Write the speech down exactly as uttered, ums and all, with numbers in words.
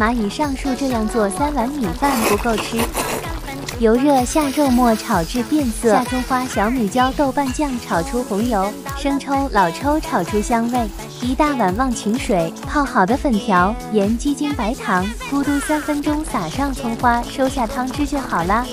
蚂蚁上树这样做，三碗米饭不够吃。油热下肉末炒至变色，下葱花、小米椒、豆瓣酱炒出红油，生抽、老抽炒出香味。一大碗忘情水，泡好的粉条、盐、鸡精、白糖，咕嘟三分钟，撒上葱花，收下汤汁就好啦。